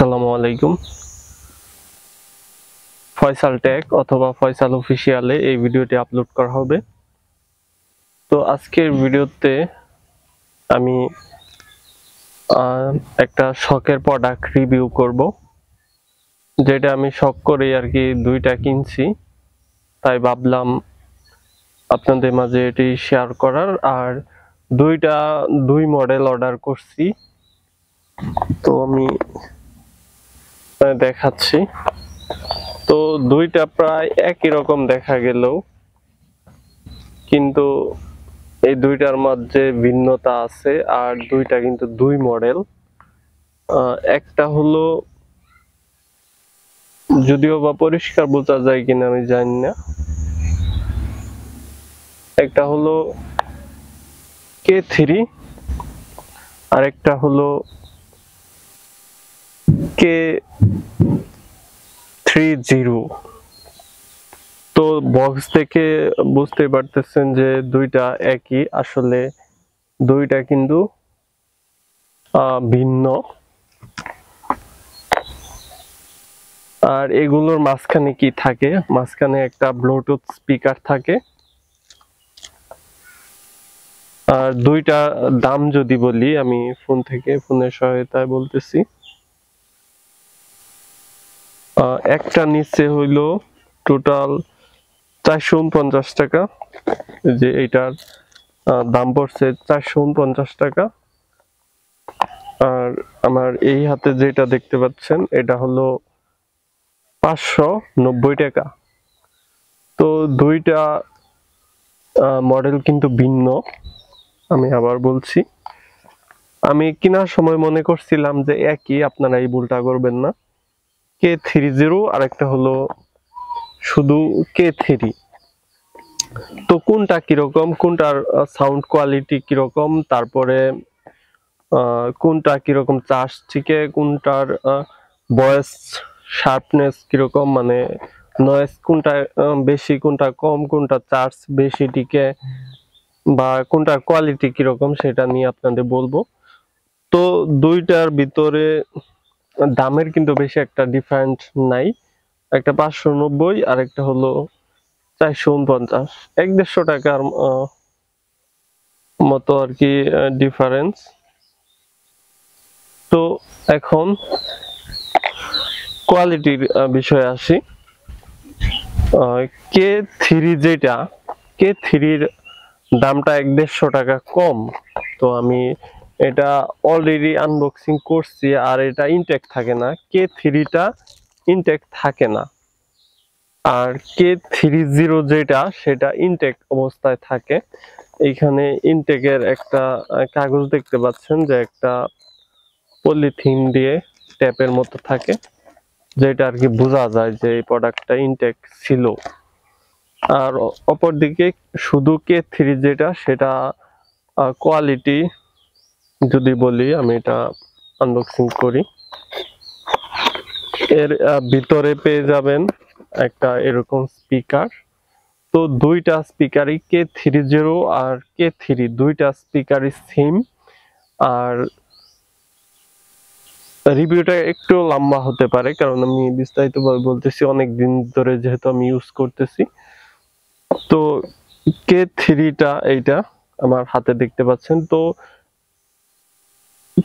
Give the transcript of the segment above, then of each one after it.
আসসালামু আলাইকুম। ফয়সাল টেক অথবা ফয়সাল অফিসিয়ালে এই ভিডিওটি আপলোড করা হবে। তো আজকের ভিডিওতে আমি একটা শখের প্রোডাক্ট রিভিউ করব, যেটা আমি শখ করে আর কি দুইটা কিনছি, তাই ভাবলাম আপনাদের মাঝে এটি শেয়ার করার। আর দুই মডেল অর্ডার করছি, তো আমি দেখাচ্ছি। তো দুইটা প্রায় একই রকম দেখা গেল, কিন্তু এই দুইটার মধ্যে ভিন্নতা আছে। আর দুইটা কিন্তু দুই মডেল। একটা হলো, যদিও বা পরিষ্কার বোঝা যায় কিনা আমি জানি না, একটা হলো K30 আর একটা হলো K30। তো বক্স থেকে বুঝতে পারতেছেন যে দুইটা একই, আসলে দুইটা কিন্তু ভিন্ন। আর এগুলোর মাঝখানে কি থাকে, মাঝখানে একটা ব্লুটুথ স্পিকার থাকে। আর দুইটা দাম যদি বলি, আমি ফোনের সহায়তায় বলতেছি। একটা নিচে হইল টোটাল 449 টাকা, যে এটার দাম পড়ছে 449 টাকা। আর আমার এই হাতে যেটা দেখতে পাচ্ছেন এটা হলো 590 টাকা। তো দুইটা মডেল কিন্তু ভিন্ন। আমি আবার বলছি, আমি কেনার সময় মনে করছিলাম যে একই, আপনারা এই ভুলটা করবেন না। K30 আর একটা হলো শুধু K30। তো কোনটা কিরকম, কোনটার সাউন্ড কোয়ালিটি কিরকম, তারপরে কোনটা কিরকম চার্জ থেকে, কোনটার ভয়েস শার্পনেস কিরকম, মানে নয়েজ কোনটা বেশি কোনটা কম, কোনটা চার্জ বেশি টিকে বা কোনটার কোয়ালিটি কিরকম, সেটা নিয়ে আপনাদের বলবো। তো দুইটার ভিতরে দামের কিন্তু বেশি একটা ডিফারেন্ট নাই, একটা 590 আর একটা হলো 449, 150 টাকার মতো আর কি ডিফারেন্স। তো এখন কোয়ালিটির বিষয়ে আসি। K30 যেটা, K30র দামটা 150 টাকা কম। তো আমি এটা অলরেডি আনবক্সিং করছি। আর এটা ইনটেক থাকে না, K30টা ইনটেক থাকে না। আর K30 যেটা, সেটা ইনটেক অবস্থায় থাকে। এইখানে ইনটেকের একটা কাগজ দেখতে পাচ্ছেন, যে একটা পলিথিন দিয়ে ট্যাপের মতো থাকে, যেটা আর কি বোঝা যায় যে এই প্রোডাক্টটা ইনটেক ছিল। আর অপরদিকে শুধু K30 যেটা, সেটা কোয়ালিটি যদি বলি, আমি এটা আনবক্সিং করি। এর ভিতরে পেয়ে যাবেন একটা এরকম স্পিকার। তো দুইটা স্পিকারই K30 আর K30 দুইটা স্পিকারই সেম। আর রিভিউটা একটু লম্বা হতে পারে, কারণ আমি বিস্তারিতভাবে বলতেছি, অনেক দিন ধরে যেহেতু আমি ইউজ করতেছি। তো K30টা এইটা আমার হাতে দেখতে পাচ্ছেন। তো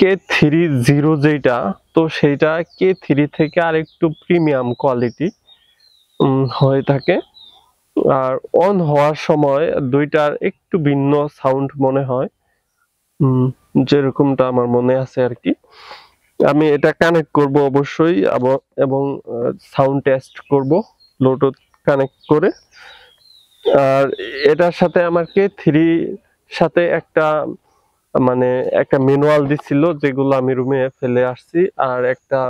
K30 যেটা, তো সেইটা K30 থেকে আর একটু প্রিমিয়াম কোয়ালিটি হয়ে থাকে। আর অন হওয়ার সময় দুইটার একটু ভিন্ন সাউন্ড মনে হয়, যেরকমটা আমার মনে আছে আর কি। আমি এটা কানেক্ট করব অবশ্যই, এবং সাউন্ড টেস্ট করব ব্লুটুথ কানেক্ট করে। আর এটার সাথে আমার K30 সাথে একটা ম্যানুয়াল দিছিল, যেগুলো আমি রুমে ফেলে আসছি। আর একটা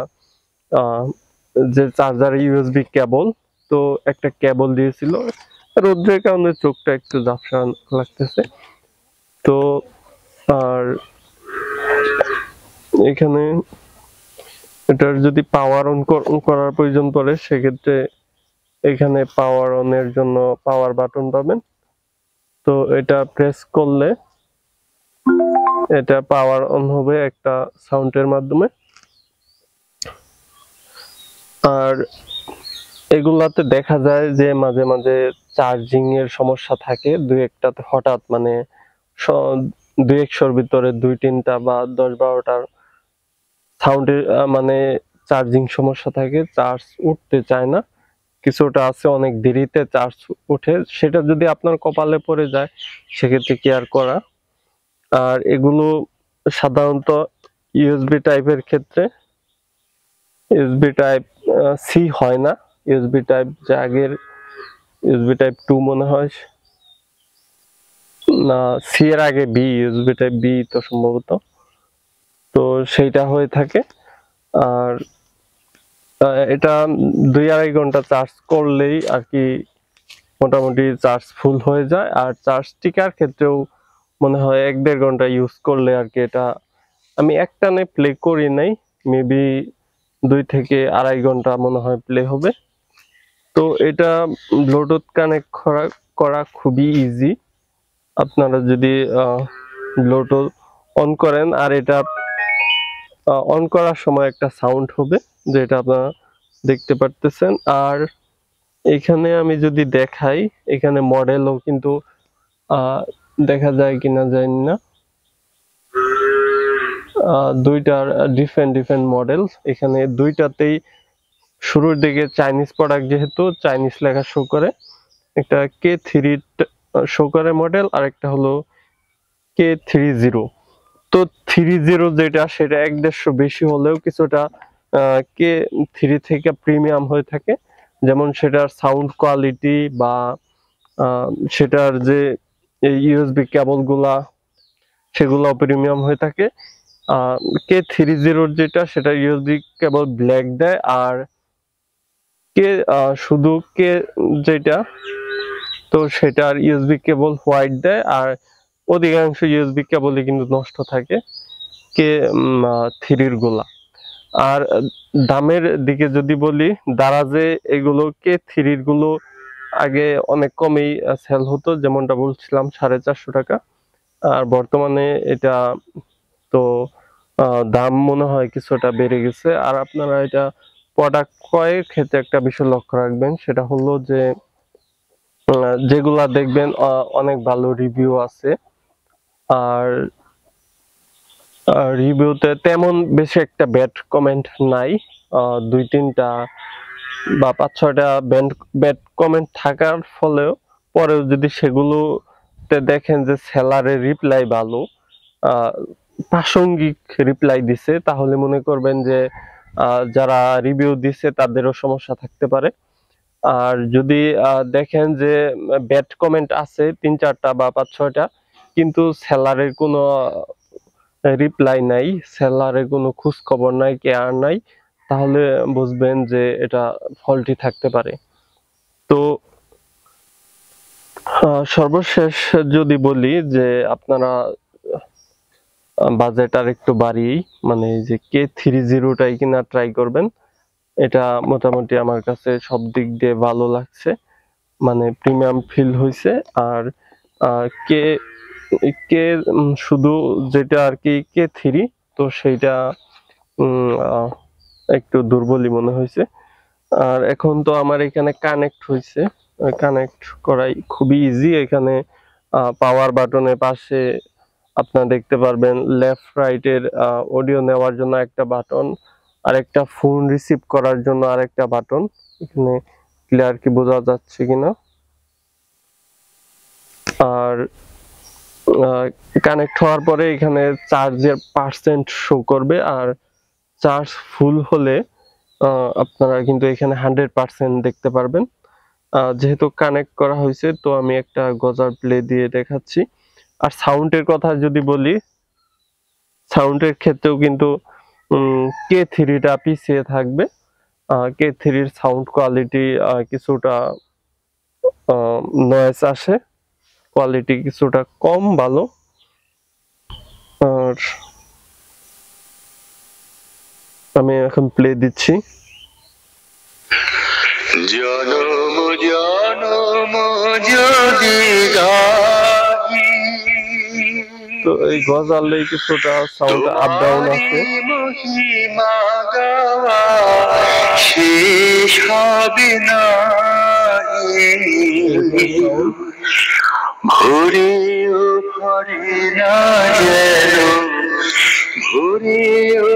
যে চার্জার USB কেবল, তো একটা কেবল দিয়েছিল। রোদ্রের কারণে চোখটা একটু ঝাপসা লাগতেছে। তো আর এখানে এটার যদি পাওয়ার অন করার প্রয়োজন পড়ে, সেক্ষেত্রে এখানে পাওয়ার অনের জন্য পাওয়ার বাটন পাবেন। তো এটা প্রেস করলে এটা পাওয়ার অন হবে একটা সাউন্ডের মাধ্যমে। আর এগুলাতে দেখা যায় যে মাঝে মাঝে চার্জিং এর সমস্যা থাকে, দুই একটাতে হঠাৎ মানে 200-100 ভিতরে 2-3টা বা 10-12টার সাউন্ড মানে চার্জিং সমস্যা থাকে, চার্জ উঠতে চায় না, কিছুটা আছে অনেক দেরিতে চার্জ উঠে, সেটা যদি আপনার কপালে পড়ে যায় সেক্ষেত্রে কেয়ার করা। আর এগুলো সাধারণত ইউএসবি টাইপের ক্ষেত্রে ইউএসবি টাইপ সি হয় না, ইউএসবি টাইপ যে আগের ইউএসবি টাইপ 2 মনে হয়, না সি এর আগে বি, ইউএসবি টাইপ বি তো সম্ভবত, তো সেইটা হয়ে থাকে। আর এটা 2-2.5 ঘন্টা চার্জ করলেই আর কি মোটামুটি চার্জ ফুল হয়ে যায়। আর চার্জ টিকার ক্ষেত্রেও মনে হয় 1-1.5 ঘন্টা ইউজ করলে আর কি, এটা আমি একটানে প্লে করি নাই, মেবি 2-2.5 ঘন্টা মনে হয় প্লে হবে। তো এটা ব্লুটুথ কানেক্ট করা খুবই ইজি, আপনারা যদি ব্লুটুথ অন করেন, আর এটা অন করার সময় একটা সাউন্ড হবে যেটা আপনারা দেখতে পারতেছেন। আর এখানে আমি যদি দেখাই, এখানে মডেলও কিন্তু দেখা যায় কিনা জানি না, দুইটার ডিফারেন্ট মডেল, এখানে দুইটাতেই শুরুর দিকে চাইনিজ প্রোডাক্ট, যেহেতু চাইনিজ লেখা শো করে, একটা K30 শো করে মডেল, আর একটা হলো K30। তো 30 যেটা সেটা 1-150 বেশি হলেও কিছুটা K30 থেকে প্রিমিয়াম হয়ে থাকে, যেমন সেটার সাউন্ড কোয়ালিটি বা সেটার যে ইউএসবি কেবলগুলা সেগুলো প্রিমিয়াম হয়ে থাকে। K30 যেটা সেটা ইউএসবি কেবল ব্ল্যাক দেয়, আর শুধু কে যেটা তো সেটার ইউএসবি কেবল হোয়াইট দেয়, আর অধিকাংশ ইউএসবি কেবলই কিন্তু নষ্ট থাকে K30 গুলা। আর দামের দিকে যদি বলি, দারাজে এগুলো K30 গুলো আগে অনেক কমেই সেল হতো, যেমনটা বলছিলাম 450 টাকা, আর বর্তমানে এটা তো দাম মনে হয় কিছুটা বেড়ে গেছে। আর আপনারা এটা প্রোডাক্ট ক্রয়ের ক্ষেত্রে একটা বিষয় লক্ষ্য রাখবেন, সেটা হলো যে যেগুলা দেখবেন অনেক ভালো রিভিউ আছে, আর রিভিউতে তেমন বেশি একটা ব্যাড কমেন্ট নাই, 2-3টা বা 5-6টা ব্যাড কমেন্ট থাকার ফলেও পরেও যদি সেগুলোতে দেখেন যে সেলারের রিপ্লাই ভালো, প্রাসঙ্গিক রিপ্লাই দিছে, তাহলে মনে করবেন যে যারা রিভিউ দিছে তাদেরও সমস্যা থাকতে পারে। আর যদি দেখেন যে ব্যাড কমেন্ট আছে 3-4টা বা 5-6টা, কিন্তু সেলারের কোনো রিপ্লাই নাই, সেলারের কোনো খোঁজ খবর নাই, কেয়ার নাই, তাহলে বুঝবেন যে এটা ফল্টি থাকতে পারে। তো সর্বশেষ যদি বলি যে আপনারা বাজেট আর একটু বাড়িয়েই মানে যে K30টাই কিনা ট্রাই করবেন, এটা মোটামুটি আমার কাছে সব দিক দিয়ে ভালো লাগছে, মানে প্রিমিয়াম ফিল হয়েছে। আর কে শুধু যেটা আর কি K30 তো সেইটা একটু দুর্বলই মনে হয়েছে। আর এখন তো আমার এখানে কানেক্ট হয়েছে, কানেক্ট করাই খুবই ইজি, এখানে পাওয়ার বাটনের পাশে আপনারা দেখতে পারবেন লেফট রাইটের অডিও নেওয়ার জন্য একটা বাটন, আর একটা ফোন রিসিভ করার জন্য আর একটা বাটন, এখানে ক্লিয়ার কি বোঝা যাচ্ছে কিনা, আর কানেক্ট হওয়ার পরে এখানে চার্জের পার্সেন্ট শো করবে, আর চার্জ ফুল হলে আপনারা কিন্তু এখানে 100% দেখতে পারবেন। যেহেতু কানেক্ট করা হয়েছে তো আমি একটা গজার প্লে দিয়ে দেখাচ্ছি। আর সাউন্ডের কথা যদি বলি, সাউন্ডের ক্ষেত্রেও কিন্তু K30টা পিছিয়ে থাকবে, K30র সাউন্ড কোয়ালিটি কিছুটা নয়েজ আসে, কোয়ালিটি কিছুটা কম ভালো। আর আমি এখন প্লে দিচ্ছি, জনম জনম যদি গাহি, তো এই গজালে কিছুটা সাউন্ড আপ ডাউন আছে। শেষ হবে না ভোরেও ভরে না যেন ভোরেও।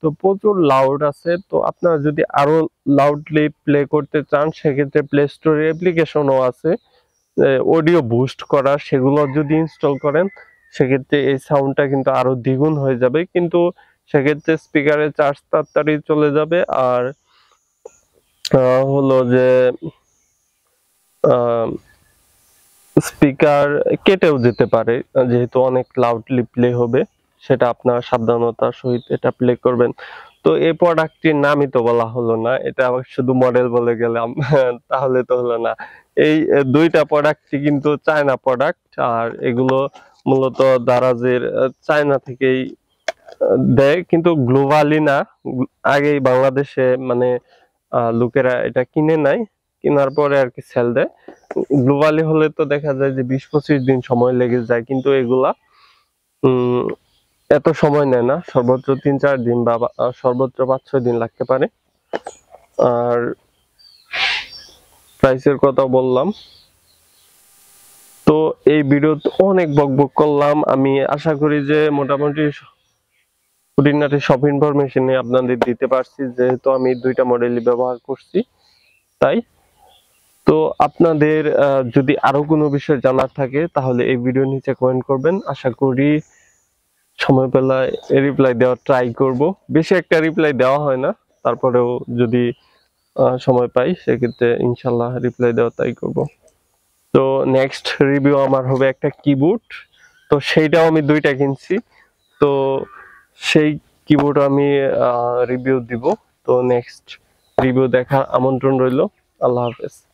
তো প্রচুর লাউড আছে, তো আপনারা যদি আরো লাউডলি প্লে করতে চান সেক্ষেত্রে প্লে স্টোরে অ্যাপ্লিকেশনও আছে অডিও বুস্ট করা, সেগুলো যদি ইনস্টল করেন সেক্ষেত্রে এই সাউন্ডটা কিন্তু আরো দ্বিগুণ হয়ে যাবে, কিন্তু সেক্ষেত্রে স্পিকারে চার্জ তাড়াতাড়ি চলে যাবে। আর হলো যে স্পিকার কেটেও যেতে পারে যেহেতু অনেক লাউডলি প্লে হবে, সেটা আপনারা সাবধানতার সহিত এটা প্লে করবেন। তো এই প্রোডাক্টটির নামই তো বলা হলো না, এটা শুধু মডেল বলে গেলাম তাহলে তো হলো না। এই দুইটা প্রোডাক্টটি কিন্তু চায়না প্রোডাক্ট, আর এগুলো মূলত দারাজের চায়না থেকেই দেয় কিন্তু গ্লোবালি না। আগেই বাংলাদেশে মানে লোকেরা এটা কিনে নেয়, কেনার পরে আর কি সেল দেয়। গ্লোবালি হলে তো দেখা যায় যে 20-25 দিন সময় লেগে যায়, কিন্তু এগুলা এত সময় নেয় না, সর্বোচ্চ 3-4 দিন বা সর্বোচ্চ 5-6 দিন লাগতে পারে। আর প্রাইসের কথা বললাম। তো এই ভিডিওতে অনেক বকবক করলাম, আমি আশা করি যে মোটামুটি খুঁটিনাটি সব ইনফরমেশনে আপনাদের দিতে পারছি, যেহেতু আমি দুইটা মডেলই ব্যবহার করছি তাই। তো আপনাদের যদি আরো কোনো বিষয় জানার থাকে তাহলে এই ভিডিও নিচে কমেন্ট করবেন, আশা করি সময় পেলে রিপ্লাই দেওয়ার ট্রাই করব। বেশি একটা রিপ্লাই দেওয়া হয় না, তারপরেও যদি সময় পাই সেক্ষেত্রে ইনশাল্লাহ রিপ্লাই দেওয়ার ট্রাই করব। তো নেক্সট রিভিউ আমার হবে একটা কিবোর্ড, তো সেইটাও আমি দুইটা কিনছি, তো সেই কিবোর্ড আমি রিভিউ দিব। তো নেক্সট রিভিউ দেখার আমন্ত্রণ রইল, আল্লাহ হাফেজ।